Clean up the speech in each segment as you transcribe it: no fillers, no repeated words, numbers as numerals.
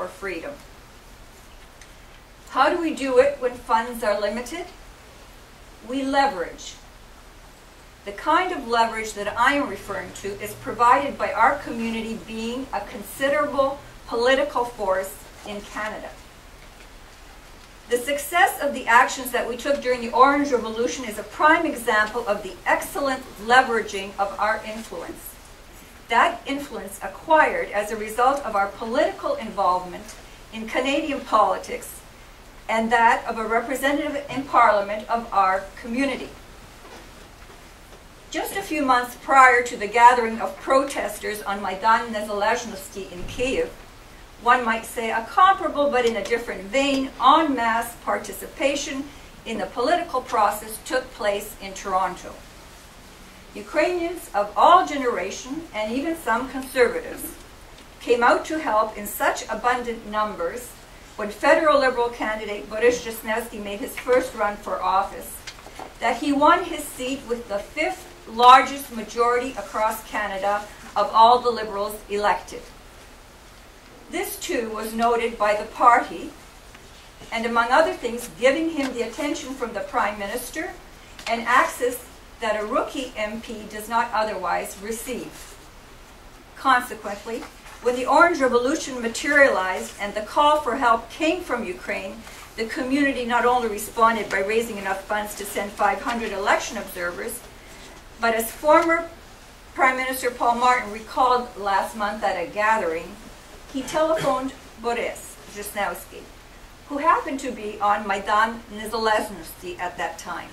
for freedom. How do we do it when funds are limited? We leverage. The kind of leverage that I am referring to is provided by our community being a considerable political force in Canada. The success of the actions that we took during the Orange Revolution is a prime example of the excellent leveraging of our influence. That influence acquired as a result of our political involvement in Canadian politics and that of a representative in Parliament of our community. Just a few months prior to the gathering of protesters on Maidan Nezalezhnosti in Kiev, one might say a comparable but in a different vein, en masse participation in the political process took place in Toronto. Ukrainians of all generations, and even some conservatives, came out to help in such abundant numbers when federal Liberal candidate Borys Jusnewski made his first run for office that he won his seat with the 5th largest majority across Canada of all the Liberals elected. This too was noted by the party and among other things giving him the attention from the Prime Minister and access that a rookie MP does not otherwise receive. Consequently, when the Orange Revolution materialized and the call for help came from Ukraine, the community not only responded by raising enough funds to send 500 election observers, but as former Prime Minister Paul Martin recalled last month at a gathering, he telephoned Boris Wrzesnewskyj, who happened to be on Maidan Nezalezhnosti at that time.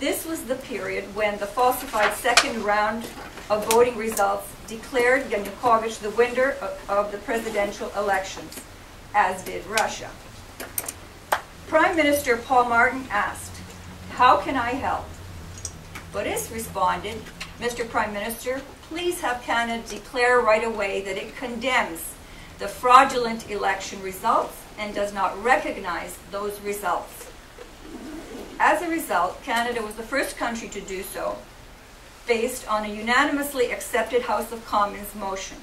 This was the period when the falsified second round of voting results declared Yanukovych the winner of the presidential elections, as did Russia. Prime Minister Paul Martin asked, "How can I help?" Boris responded, "Mr. Prime Minister, please have Canada declare right away that it condemns the fraudulent election results and does not recognize those results." As a result, Canada was the first country to do so, based on a unanimously accepted House of Commons motion.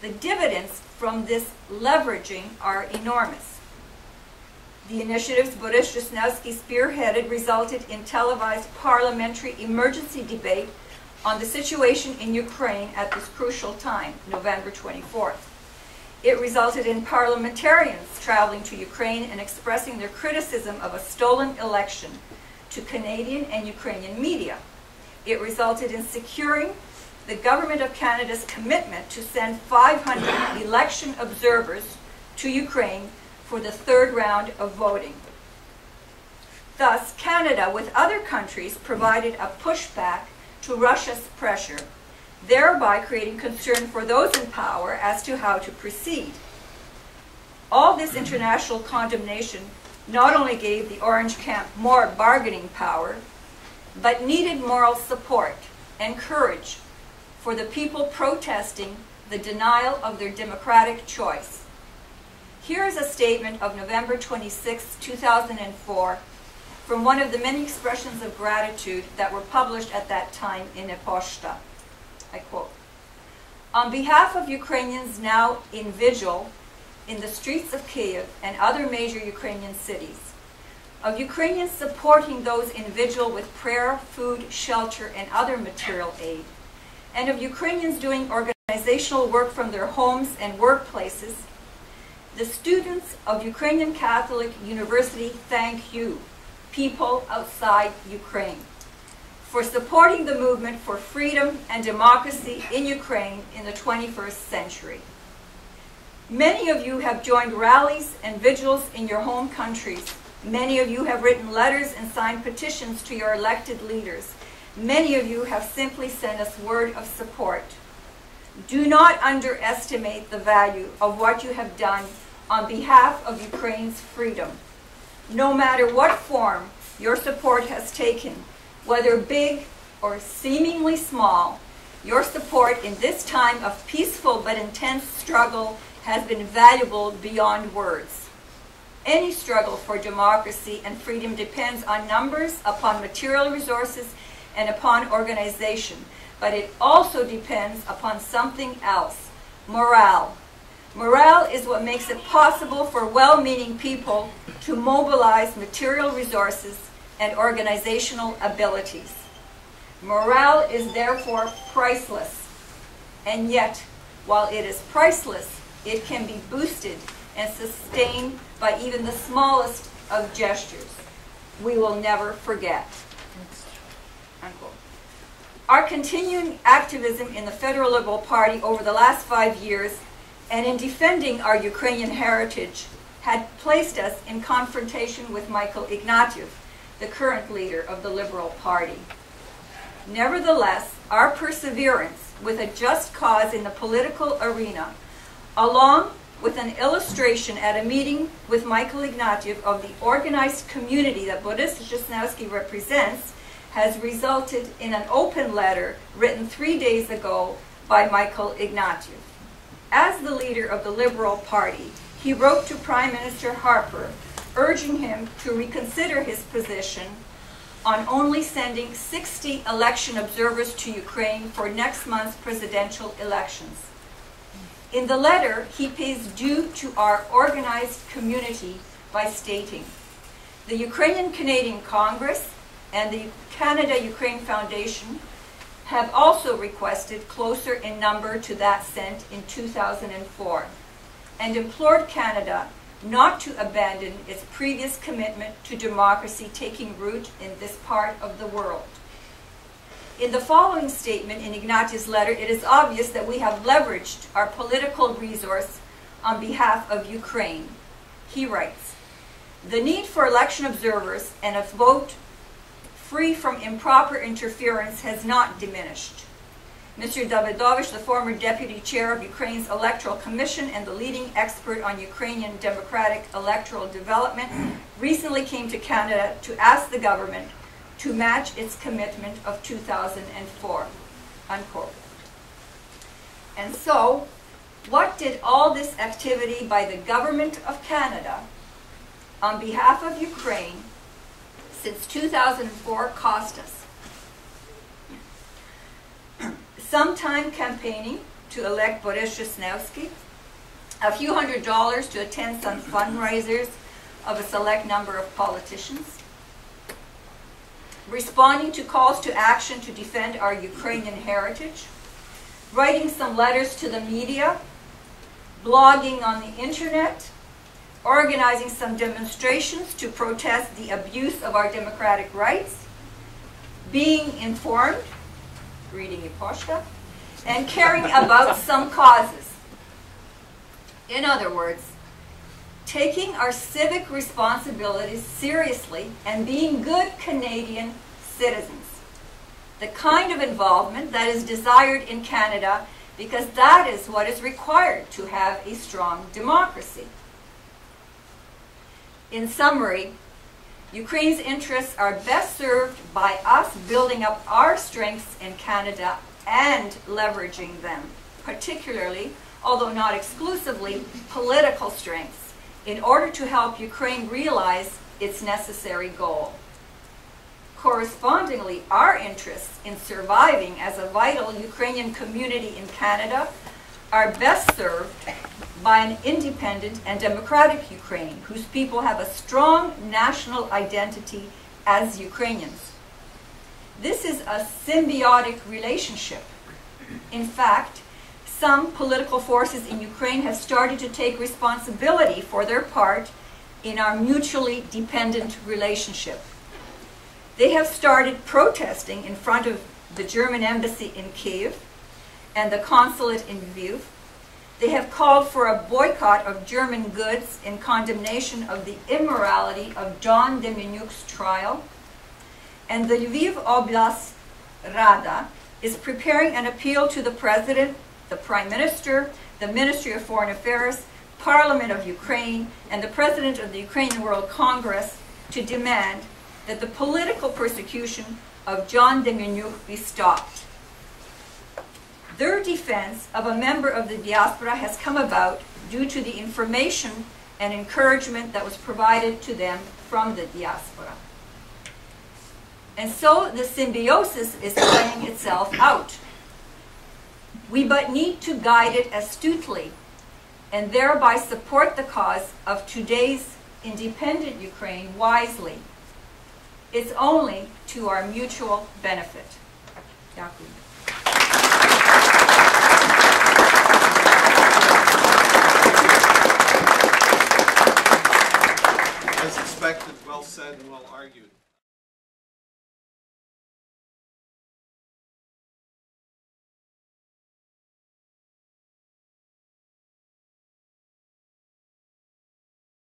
The dividends from this leveraging are enormous. The initiatives Boris Jusnewski spearheaded resulted in televised parliamentary emergency debate on the situation in Ukraine at this crucial time, November 24th. It resulted in parliamentarians traveling to Ukraine and expressing their criticism of a stolen election to Canadian and Ukrainian media. It resulted in securing the Government of Canada's commitment to send 500 election observers to Ukraine for the third round of voting. Thus, Canada, with other countries, provided a pushback to Russia's pressure, thereby creating concern for those in power as to how to proceed. All this international condemnation not only gave the Orange Camp more bargaining power, but needed moral support and courage for the people protesting the denial of their democratic choice. Here is a statement of November 26, 2004, from one of the many expressions of gratitude that were published at that time in Eposhta. I quote, "On behalf of Ukrainians now in vigil in the streets of Kiev and other major Ukrainian cities, of Ukrainians supporting those in vigil with prayer, food, shelter, and other material aid, and of Ukrainians doing organizational work from their homes and workplaces, the students of Ukrainian Catholic University thank you, people outside Ukraine, for supporting the movement for freedom and democracy in Ukraine in the 21st century. Many of you have joined rallies and vigils in your home countries. Many of you have written letters and signed petitions to your elected leaders. Many of you have simply sent us word of support. Do not underestimate the value of what you have done on behalf of Ukraine's freedom. No matter what form your support has taken, whether big or seemingly small, your support in this time of peaceful but intense struggle has been valuable beyond words. Any struggle for democracy and freedom depends on numbers, upon material resources, and upon organization. But it also depends upon something else, morale. Morale is what makes it possible for well-meaning people to mobilize material resources and organizational abilities. Morale is therefore priceless, and yet, while it is priceless, it can be boosted and sustained by even the smallest of gestures. We will never forget. Unquote. Our continuing activism in the Federal Liberal Party over the last 5 years and in defending our Ukrainian heritage had placed us in confrontation with Michael Ignatieff, the current leader of the Liberal Party. Nevertheless, our perseverance with a just cause in the political arena, along with an illustration at a meeting with Michael Ignatieff of the organized community that Borys Wrzesnewskyj represents, has resulted in an open letter written 3 days ago by Michael Ignatieff. As the leader of the Liberal Party, he wrote to Prime Minister Harper, urging him to reconsider his position on only sending 60 election observers to Ukraine for next month's presidential elections. In the letter, he pays due to our organized community by stating, the Ukrainian Canadian Congress and the Canada Ukraine Foundation have also requested closer in number to that sent in 2004 and implored Canada not to abandon its previous commitment to democracy taking root in this part of the world. In the following statement in Ignatieff's letter, it is obvious that we have leveraged our political resource on behalf of Ukraine. He writes, the need for election observers and a vote free from improper interference has not diminished. Mr. Davidovich, the former deputy chair of Ukraine's Electoral Commission and the leading expert on Ukrainian democratic electoral development, recently came to Canada to ask the government to match its commitment of 2004, unquote. And so, what did all this activity by the government of Canada on behalf of Ukraine since 2004 cost us? Some time campaigning to elect Borys Jusnewski, a few $100s to attend some fundraisers of a select number of politicians, responding to calls to action to defend our Ukrainian heritage, writing some letters to the media, blogging on the internet, organizing some demonstrations to protest the abuse of our democratic rights, being informed, reading Eposhta, and caring about some causes. In other words, taking our civic responsibilities seriously and being good Canadian citizens. The kind of involvement that is desired in Canada because that is what is required to have a strong democracy. In summary, Ukraine's interests are best served by us building up our strengths in Canada and leveraging them, particularly, although not exclusively, political strengths, in order to help Ukraine realize its necessary goal. Correspondingly, our interests in surviving as a vital Ukrainian community in Canada are best served by an independent and democratic Ukraine, whose people have a strong national identity as Ukrainians. This is a symbiotic relationship. In fact, some political forces in Ukraine have started to take responsibility for their part in our mutually dependent relationship. They have started protesting in front of the German embassy in Kyiv and the consulate in Lviv. They have called for a boycott of German goods in condemnation of the immorality of John Demjanjuk's trial. And the Lviv Oblast Rada is preparing an appeal to the President, the Prime Minister, the Ministry of Foreign Affairs, Parliament of Ukraine, and the President of the Ukrainian World Congress to demand that the political persecution of John Demjanjuk be stopped. Their defense of a member of the diaspora has come about due to the information and encouragement that was provided to them from the diaspora. And so the symbiosis is playing itself out. We but need to guide it astutely and thereby support the cause of today's independent Ukraine wisely. It's only to our mutual benefit. Дякую. As expected, well said and well argued.